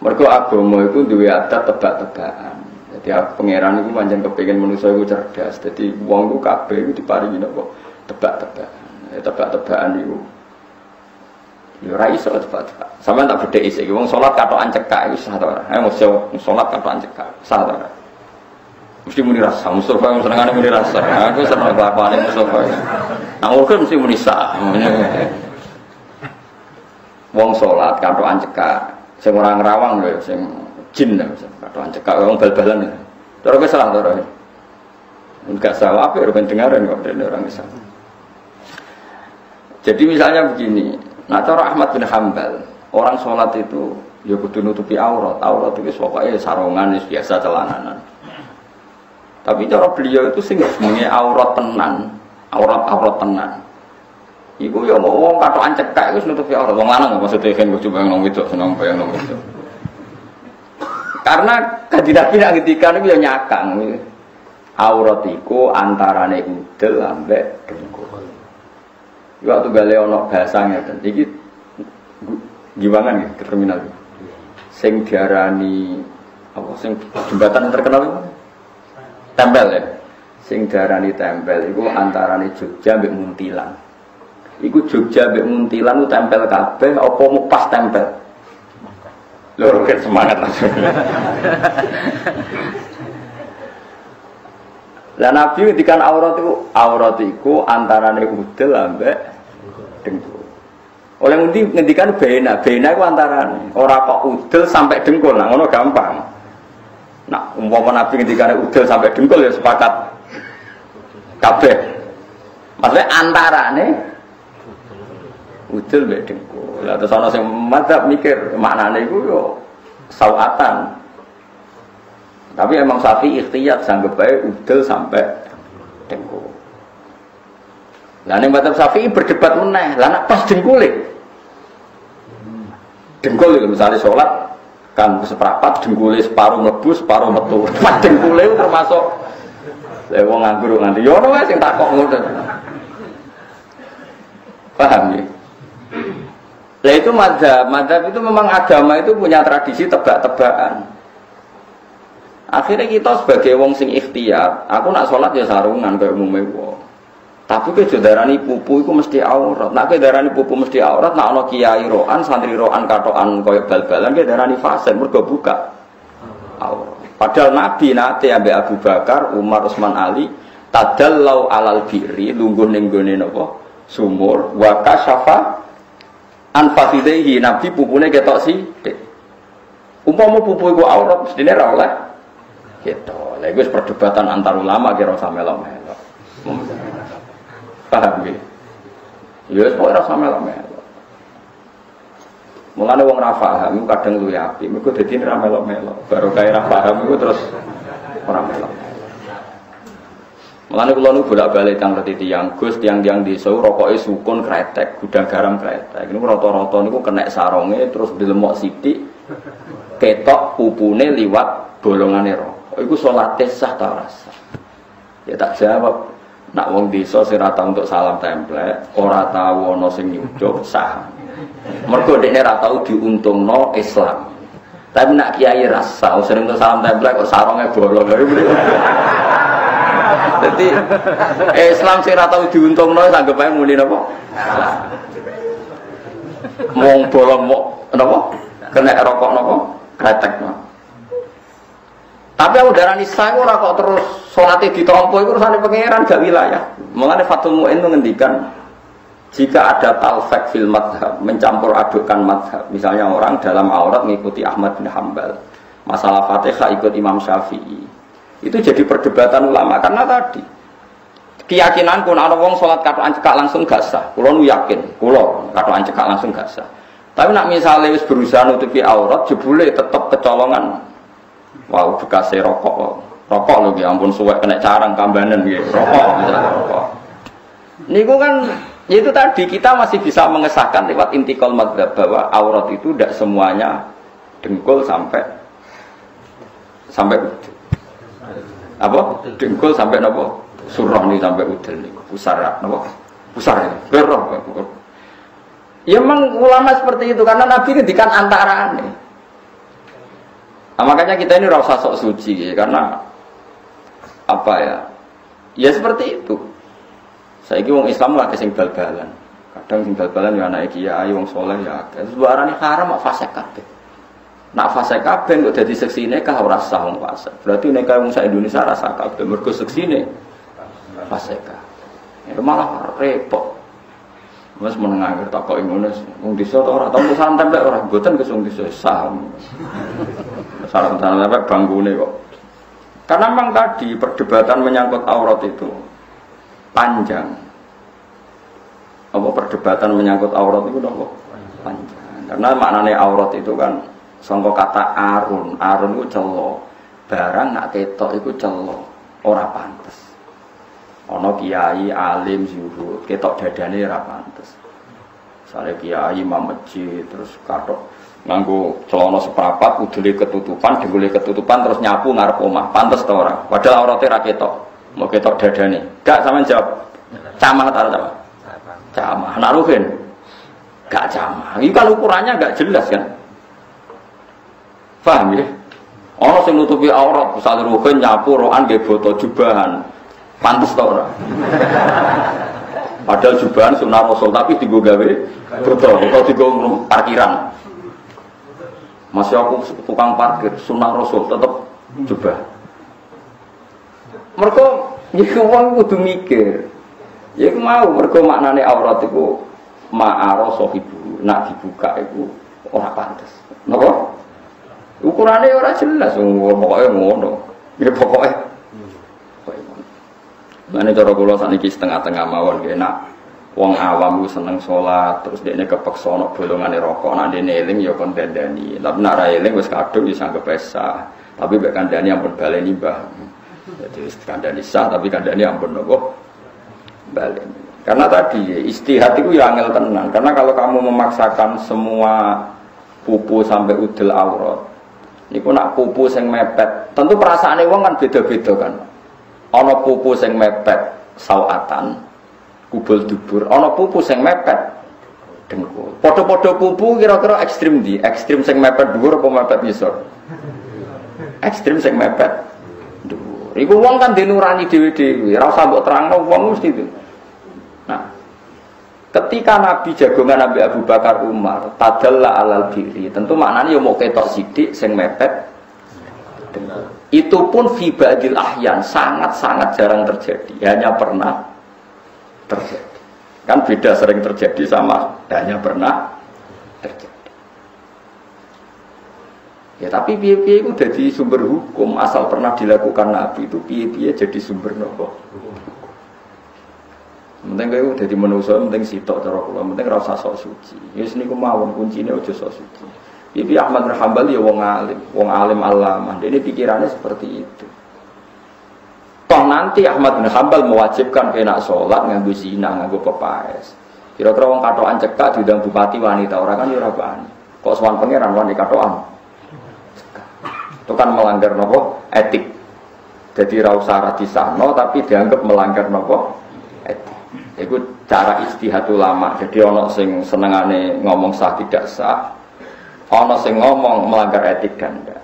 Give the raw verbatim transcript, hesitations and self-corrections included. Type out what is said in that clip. Mergo agama itu duwe adat tebak-tebakan. Jadi pangeran itu pancen kepengin manusa iku cerdas. Jadi wong ku kabeh iku diparingi napa tebak-tebakan. Ya tebak-tebakan iku. Ya ora iso tebak-tebak. Sampeyan tak bedheki sik wong salat katokan cekak iku sah ta ora? Ayo mesti salat katokan cekak sah ta ora? Mesti muni rasa Mustafa senengane muni rasa. Aku seneng bapakane Mustafa. Nang urgen mesti muni sah. Wong salat katokan cekak. Saya orang rawang loh, saya jin lah, katakan cekak orang bal-balan lah. Terus salah terus, enggak salah apa orang dengaran kok dari orang Islam. Jadi misalnya begini, nah terus Ahmad bin Hambal orang sholat itu, ya kudu nutupi aurat, aurat itu pokoknya sarongan biasa celananan. Tapi cara beliau itu sing jenenge aurat tenan, aurat-aurat tenan. Ibu ya mau wong katokan cekak wis nutupi aurat wong lanang maksudnya kan kudu bayang nang wedok seneng bayang nang wedok. Karena kadirat pindah ketika niku ya nyakang. Aurat iku antarane udel ambek dengkul. Iku waktu gale ono bahasa ngeten. Iki giwangan nggih ke terminal. Sing diarani apa sing jembatan terkenal iku? Tempel ya. Sing diarani tempel iku antarane Jogja ambek Muntilan. Iku Jogja mbek Muntilan tempel kabeh apa mung pas tempel. Lho roket semangat langsung. Lah Nabi ngendikan aurat iku aurat iku antarane udel ambek dengkul. Oleh ngendi ngendikan bena, bena iku antarane ora kok udel sampai dengkul. Nah ngono gampang. Nah umpama Nabi ngendikan udel sampai dengkul ya sepakat kabeh. Maksudnya antarane udel mbek dengkul. Lah terus ana sing madzhab mikir maknane iku yo sawatan. Tapi emang sapi ikhtiyat sanggep bae udel sampai dengkul. Lah ning madzhab Syafi'i berdebat meneh, lah nek pas dengkul e. Dengkul lho misale salat kan seprapat dengkule separuh mlebu separuh metu. Pas dengkule termasuk lha wong nganggur nganti yo ono sing takok ngono. Paham ya? Nah itu mazhab, mazhab itu memang agama itu punya tradisi tebak-tebakan. Akhirnya kita sebagai wong sing ikhtiar, aku nak sholat ya sarungan kayak umumnya wong. Tapi ke darani pupu itu mesti aurat. Nak ke darani pupu mesti aurat, nak ono kiai roan, santri roan, katoan koyok bal-balan, ke darani fasih, mergo buka aurat. Padahal Nabi nate ambek Abu Bakar, Umar, Utsman, Ali, tadallau alal biri, lungguh ning nggone napa? Sumur wa kasyafa anfasidehi Nabi pupune ketok sithik. Umpama pupu iku aurat mestine ra oleh ketok. Lha iku perdebatan antar ulama kira samelo-melo. Paham nggih? Ya wis ora samelo-melo. Mulane wong ra paham kadang luwih apik, mergo dadi ra melo-melo. Baru kae ra paham iku terus ora melo. Mulane kula nu bolak-balik tang reti tiyang Gus, tiang-tiang desa rokoke sukun kretek, gudang garam kretek. Niku rata-rata niku kena saronge terus dilemok sithik. Ketok pupune liwat bolongane rokok. Iku salate sah ta ora sah? Ya tak jawab. Nak wong desa sing ora tau untuk salam templek, ora tau ana sing nyucuk sah. Mergo dekne ora tau diuntungno Islam. Tapi nak kiai rasa sering untuk salam templek kok saronge bolong. Jadi Islam sing ora tau diuntungno sanggep ae muni napa? Salah. Mung bolong mok napa? Kena rokok napa? Kretekno. Tapi aku darani sah ora kok terus salate ditampa iku urusane pangeran gak wilayah. Mulane Fathul Mu'in ngendikan jika ada talfaq fil madhab, mencampur adukan madhab. Misalnya orang dalam aurat mengikuti Ahmad bin Hambal. Masalah Fatihah ikut Imam Syafi'i. Itu jadi perdebatan ulama karena tadi keyakinanku ana wong salat katokan cekak langsung gak sah. Kula nu yakin, kula katokan cekak langsung gak sah. Tapi nek misale wis berusaha nutupi aurat jebule tetep kecolongan. Wah, bekas rokok. Rokok lho ya ampun suwek kena carang kambanan nggih. Rokok misalnya rokok. Niku kan itu tadi kita masih bisa mengesahkan lewat intikal madzhab bahwa aurat itu tidak semuanya dengkul sampai sampai apa dengkul sampai nopo surah nih sampai udel nih pusara nopo pusara berok ya memang ulama seperti itu karena Nabi ngendikan antara nih Nah, makanya kita ini rasa sok suci, karena apa ya? Ya seperti itu. Saiki wong Islam lagi sing bal-balan. Kadang sing bal-balan ya anake kiai wong saleh ya akeh. Terus barane haram kok fasik kabeh. Nak fasik kabeh kok dadi seksine kah ora sah wong fasik. Berarti nek wong sak Indonesia rasa kabeh mergo seksine fasik kabeh. Ya malah repot. Wes meneng akhir tak kok Indonesia wong desa ora tau santai lek ora mboten kesung desa sah. Salam tanah lek banggune kok. Karena memang tadi perdebatan menyangkut aurat itu panjang. Apa perdebatan menyangkut aurat itu dong kok panjang. Karena maknane aurat itu kan sangka kata arun, arun itu celo. Barang nak ketok itu celo, ora pantes. Ono kiai alim zuhud ketok dadane ora pantes. Sare kiai mameci terus katok nganggo celana seprapat udule ketutupan dengkule ketutupan terus nyapu ngarep omah pantes ta ora? Padahal aurate ra ketok. Mau ketok dadane. Gak sampean jawab. Camah ta ora camah? Camah. Nak ruhin. Gak camah. Iki kalau ukurannya gak jelas kan. Paham ya? Ono sing nutupi aurat misale ruhin nyapu rokan nggih boto jubahan. Pantes ta ora? Padahal jubahan sunah Rasul tapi digo gawe betul atau digo parkiran. Masih aku tukang parkir sunah Rasul tetap jubah. Mereka iku wong kudu mikir. Ya mau mereka maknane aurat iku ma'ara sahibu nak dibuka iku ora pantes. Napa? Ukurane ora jelas pokoke ngono. Ya pokoke Mane cara kula sakniki setengah-tengah mawon nggih nak wong awam ku seneng salat terus dekne kepeksa ana bolongane rokok nak dene eling ya kon dandani. Lah nek ra eling wis kadung ya sanggep sah. Tapi mek kandhane ampun baleni Mbah. Jadi wis kandhane sah tapi kandhane ampun nopo baleni. Karena tadi istihad iku ya angel tenan. Karena kalau kamu memaksakan semua pupu sampai udel aurat niku nak pupu sing mepet, tentu perasaane wong kan beda-beda kan. Ana pupu sing mepet sawatan kubul dubur, ana pupu sing mepet dengkul. Padha-padha pupu kira-kira ekstrem ndi? Ekstrem sing mepet dhuwur apa mepet ngisor? Ekstrem sing mepet dhuwur. Iku wong kan dinurani dhewe-dhewe, ora usah mbok terangno wong mesti itu. Nah, ketika Nabi jagongan Nabi Abu Bakar Umar, tadalla alal diri, tentu maknane ya mau ketok sithik sing mepet dengkul. Itu pun fi ba'dil ahyan sangat-sangat jarang terjadi, hanya pernah terjadi. Kan beda sering terjadi sama hanya pernah terjadi. Ya tapi piye-piye itu jadi sumber hukum asal pernah dilakukan Nabi itu piye-piye jadi sumber nopo. Penting kowe dadi manusa, penting sitok cara kula, penting ra usah sok suci. Wis niku mawon kuncine aja sok suci. Ibu Ahmad bin Hanbal ya wong alim, wong alim alamah. Ini pikirannya seperti itu. Toh nanti Ahmad bin Hanbal mewajibkan kena sholat nganggo zina, nganggo pepaes. Kira-kira wong katokan cekak diundang bupati wanita orang kan ya ora bani. Kok sowan pangeran wanita katokan. Itu kan melanggar nopo etik. Jadi ra usah disano tapi dianggap melanggar nopo etik. Iku cara ijtihad ulama. Jadi ana sing senengane ngomong sah tidak sah. Ono sing ngomong melanggar etik ganda.